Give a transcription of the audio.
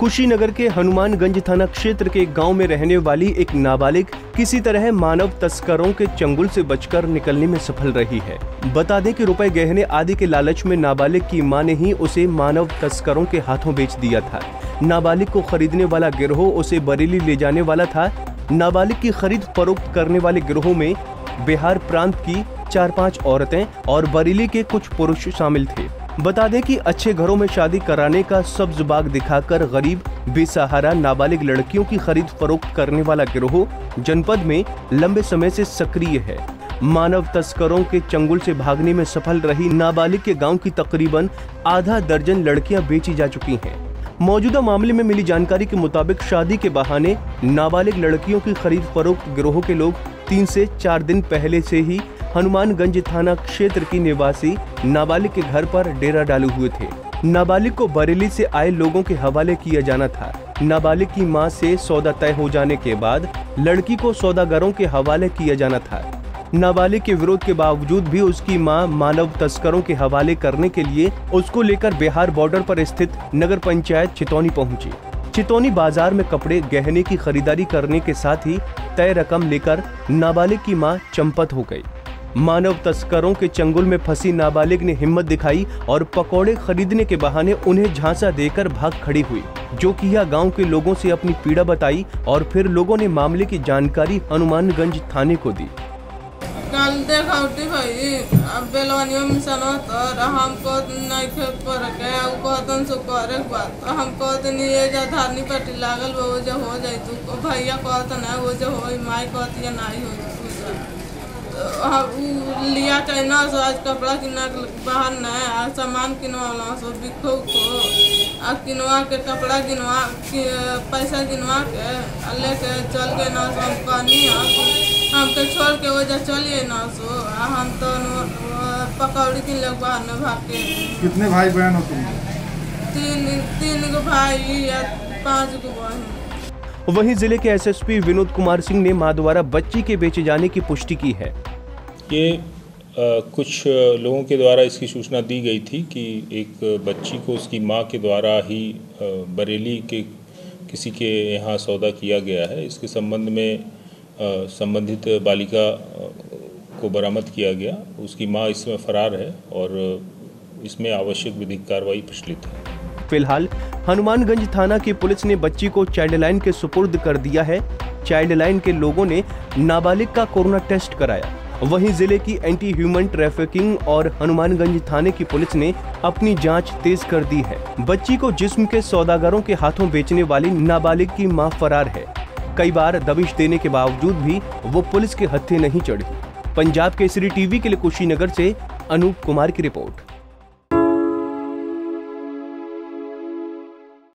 कुशीनगर के हनुमानगंज थाना क्षेत्र के गांव में रहने वाली एक नाबालिग किसी तरह मानव तस्करों के चंगुल से बचकर निकलने में सफल रही है। बता दें कि रुपए गहने आदि के लालच में नाबालिग की मां ने ही उसे मानव तस्करों के हाथों बेच दिया था। नाबालिग को खरीदने वाला गिरोह उसे बरेली ले जाने वाला था। नाबालिग की खरीद फरोख्त करने वाले गिरोह में बिहार प्रांत की 4-5 औरतें और बरेली के कुछ पुरुष शामिल थे। बता दें कि अच्छे घरों में शादी कराने का सब्ज बाग दिखाकर गरीब बेसहारा नाबालिग लड़कियों की खरीद फरोख्त करने वाला गिरोह जनपद में लंबे समय से सक्रिय है। मानव तस्करों के चंगुल से भागने में सफल रही नाबालिग के गांव की तकरीबन आधा दर्जन लड़कियां बेची जा चुकी हैं। मौजूदा मामले में मिली जानकारी के मुताबिक शादी के बहाने नाबालिग लड़कियों की खरीद फरोख्त गिरोह के लोग 3 से 4 दिन पहले से ही हनुमानगंज थाना क्षेत्र की निवासी नाबालिग के घर पर डेरा डाले हुए थे। नाबालिग को बरेली से आए लोगों के हवाले किया जाना था। नाबालिग की मां से सौदा तय हो जाने के बाद लड़की को सौदागरों के हवाले किया जाना था। नाबालिग के विरोध के बावजूद भी उसकी मां मानव तस्करों के हवाले करने के लिए उसको लेकर बिहार बॉर्डर पर स्थित नगर पंचायत चितौनी पहुंची। चितौनी बाजार में कपड़े गहने की खरीदारी करने के साथ ही तय रकम लेकर नाबालिग की मां चंपत हो गयी। मानव तस्करों के चंगुल में फंसी नाबालिग ने हिम्मत दिखाई और पकौड़े खरीदने के बहाने उन्हें झांसा देकर भाग खड़ी हुई, जो कि यह गांव के लोगों से अपनी पीड़ा बताई और फिर लोगों ने मामले की जानकारी हनुमानगंज थाने को दी। कल देखा उठी भाई अब बेलवानियों में सनत और हमको नहीं खेत पर रखे उको तन सो करे बात हमको तनी ये जा धारनी पट्टी लागल वो जो हो जाई तू भैया को तन है वो जो होई माई को या नहीं होई लिया कहीं ना आज कपड़ा किना बाहर न आज सामान किनवा सो बिको उखो अब किनवा के कपड़ा किनवा पैसा किनवा के लेके चल गए ना सो हम कहनी हमके छोड़ के वजह चलिए ना सो हम तो पकौड़ी किन लोग बाहर न भाग के। कितने भाई बहन हो तुम? 3 गो भाई या 5 गो बहन। वहीं जिले के एसएसपी विनोद कुमार सिंह ने मां द्वारा बच्ची के बेचे जाने की पुष्टि की है। ये कुछ लोगों के द्वारा इसकी सूचना दी गई थी कि एक बच्ची को उसकी मां के द्वारा ही बरेली के किसी के यहाँ सौदा किया गया है। इसके संबंध में संबंधित बालिका को बरामद किया गया। उसकी मां इसमें फरार है और इसमें आवश्यक विधिक कार्रवाई प्रचलित है। फिलहाल हनुमानगंज थाना की पुलिस ने बच्ची को चाइल्ड लाइन के सुपुर्द कर दिया है। चाइल्ड लाइन के लोगों ने नाबालिग का कोरोना टेस्ट कराया। वहीं जिले की एंटी ह्यूमन ट्रैफिकिंग और हनुमानगंज थाने की पुलिस ने अपनी जांच तेज कर दी है। बच्ची को जिस्म के सौदागरों के हाथों बेचने वाली नाबालिग की मां फरार है। कई बार दबिश देने के बावजूद भी वो पुलिस के हत्थे नहीं चढ़ी। पंजाब केसरी टीवी के लिए कुशीनगर से अनूप कुमार की रिपोर्ट।